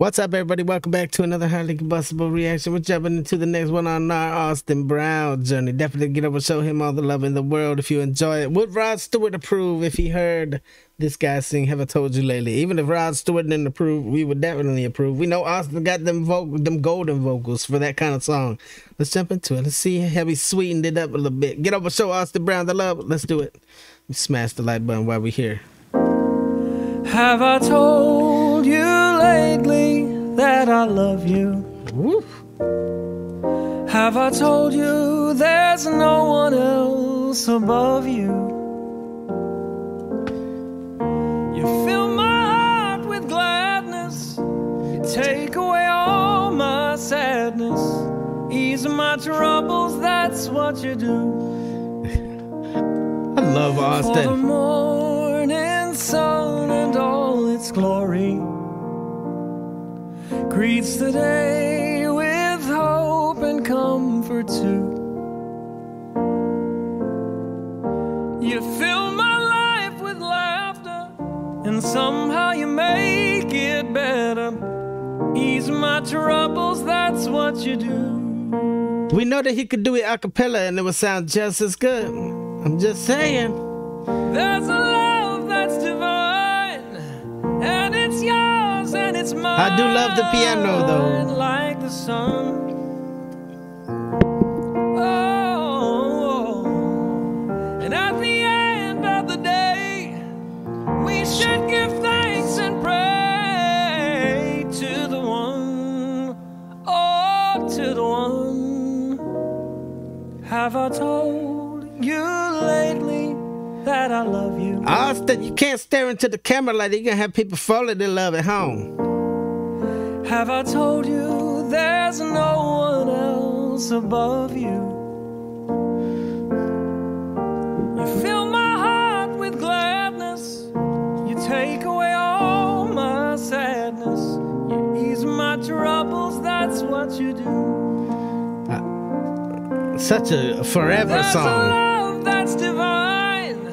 What's up, everybody? Welcome back to another Highly Combustible reaction. We're jumping into the next one on our Austin Brown journey. Definitely get over, show him all the love in the world if you enjoy it. Would Rod Stewart approve if he heard this guy sing Have I Told You Lately? Even if Rod Stewart didn't approve, we would definitely approve. We know Austin got them golden vocals for that kind of song. Let's jump into it. Let's see how we sweetened it up a little bit. Get over, show Austin Brown the love. Let's do it. Let's smash the like button while we're here. Have I told you lately that I love you? Woof. Have I told you there's no one else above you? You fill my heart with gladness, you take away all my sadness, ease my troubles, that's what you do. I love Austin. For the morning sun and all its glory greets the day with hope and comfort too. You fill my life with laughter, and somehow you make it better. Ease my troubles, that's what you do. We know that he could do it a cappella and it would sound just as good. I'm just saying. There's a love that's divine, and it's yours. And it's mine. I do love the piano though. Like the sun. Oh, and at the end of the day, we should give thanks and pray to the one. Oh, to the one. Have I told you lately that I love you? Austin, you can't stare into the camera like that. You're gonna have people fall in their love at home. Have I told you there's no one else above you? You fill my heart with gladness, you take away all my sadness, you ease my troubles, that's what you do. Such a forever song. A love that's divine,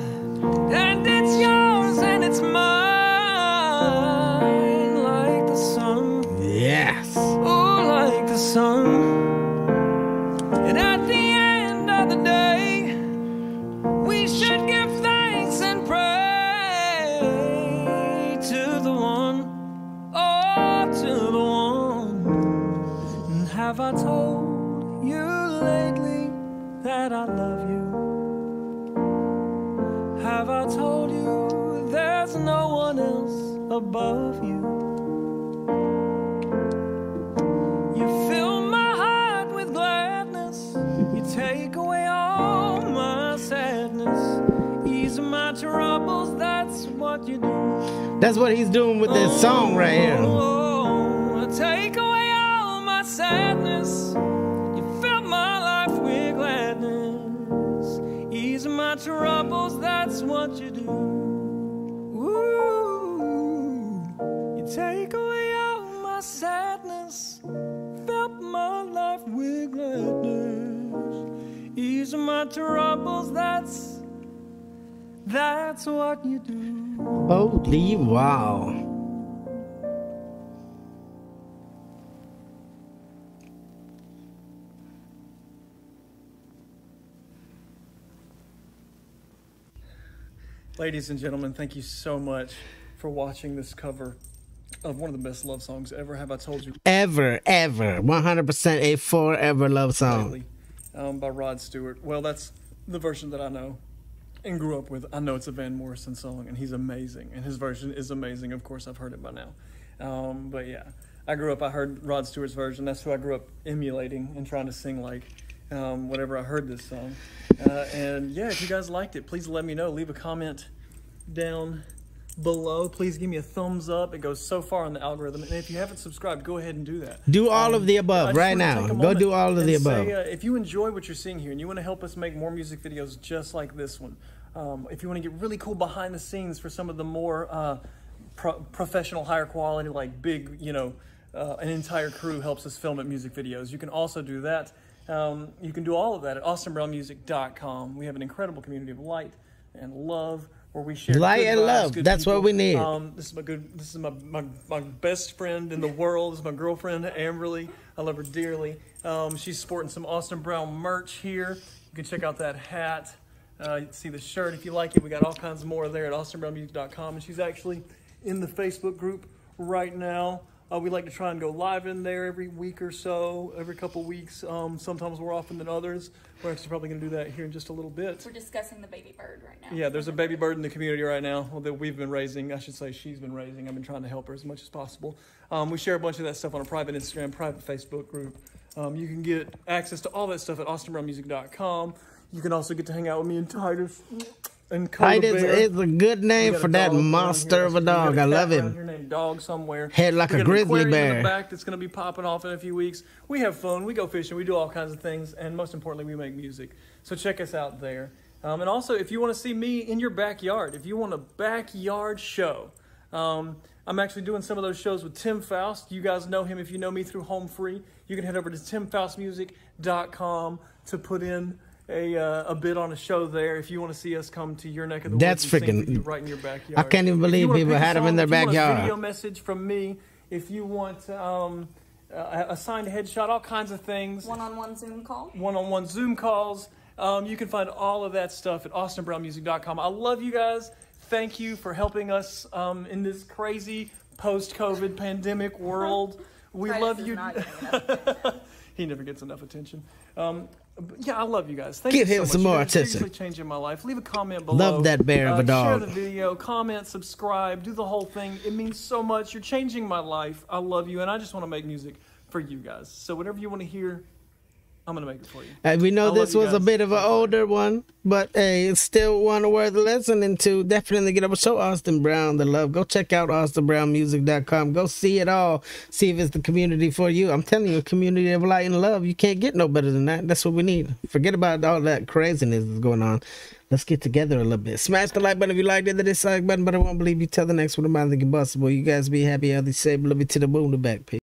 and it's yours and it's mine. Like the sun. Yes. Oh, like the sun. And at the end of the day, we should give thanks and pray to the one. Oh, to the one. And have I told you lately that I love you? Have I told you there's no one else above you? You fill my heart with gladness, you take away all my sadness, ease my troubles, that's what you do. That's what he's doing with this song right here. Oh, take away all my sadness, you fill my life with gladness, ease my troubles, that's what you do. Ooh, you take away all my sadness, fill my life with gladness, ease my troubles, that's what you do. Holy wow. Ladies and gentlemen, thank you so much for watching this cover of one of the best love songs ever. Have I told you? Ever. 100% a forever love song. By Rod Stewart. Well, that's the version that I know and grew up with. I know it's a Van Morrison song, and he's amazing. And his version is amazing. Of course, I've heard it by now. But yeah, I heard Rod Stewart's version. That's who I grew up emulating and trying to sing like. Whenever I heard this song. And yeah, if you guys liked it, please let me know. Leave a comment down below. Please give me a thumbs up. It goes so far in the algorithm. And if you haven't subscribed, go ahead and do that. Do all of the above right now. Go do all of the above. If you enjoy what you're seeing here and you want to help us make more music videos just like this one, if you want to get really cool behind the scenes for some of the more professional, higher quality, like big, you know, an entire crew helps us film at music videos, you can also do that. You can do all of that at austinbrownmusic.com. We have an incredible community of light and love where we share light and love. That's what we need. This is my good. This is my best friend in the world. This is my girlfriend, Amberly. I love her dearly. She's sporting some Austin Brown merch here. You can check out that hat. You can see the shirt if you like it. We got all kinds more there at austinbrownmusic.com. And she's actually in the Facebook group right now. We like to try and go live in there every week or so, every couple weeks. Sometimes more often than others. We're actually probably going to do that here in just a little bit. We're discussing the baby bird right now. Yeah, there's a baby bird in the community right now that we've been raising. I should say she's been raising. I've been trying to help her as much as possible. We share a bunch of that stuff on a private Instagram, private Facebook group. You can get access to all that stuff at austinbrownmusic.com. You can also get to hang out with me and Titus. And Coda is a good name for that monster of a dog. I love him. Your name dog somewhere. Head like a grizzly bear. In the back that's going to be popping off in a few weeks. We have fun. We go fishing. We do all kinds of things, and most importantly, we make music. So check us out there. And also, if you want to see me in your backyard, if you want a backyard show, I'm actually doing some of those shows with Tim Faust. You guys know him if you know me through Home Free. You can head over to timfaustmusic.com to put in a bit on a show there if you want to see us come to your neck of the woods. That's freaking right in your backyard. I can't even believe people had them in their backyard. Want a video message from me, if you want a signed headshot, all kinds of things. One-on-one Zoom call. One-on-one Zoom calls. You can find all of that stuff at austinbrownmusic.com. I love you guys. Thank you for helping us in this crazy post-COVID pandemic world. We love you. He never gets enough attention. Yeah, I love you guys. Thank you so much. Give him some more attention. Seriously changing my life. Leave a comment below. Love that bear of a dog. Share the video, comment, subscribe, do the whole thing. It means so much. You're changing my life. I love you, and I just want to make music for you guys. So whatever you want to hear, I'm going to make it for you. And we know this was a bit of an older one, but hey, it's still one worth listening to. Definitely get up and show Austin Brown the love. Go check out austinbrownmusic.com. Go see it all. See if it's the community for you. I'm telling you, a community of light and love. You can't get no better than that. That's what we need. Forget about all that craziness that's going on. Let's get together a little bit. Smash the like button if you liked it. The dislike button, but I won't believe you. Till the next one, I'm Highly Combustible. You guys be happy, healthy, safe. Love you to the moon, the back, peace.